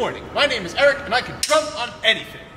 morning. My name is Eric, and I can drum on anything.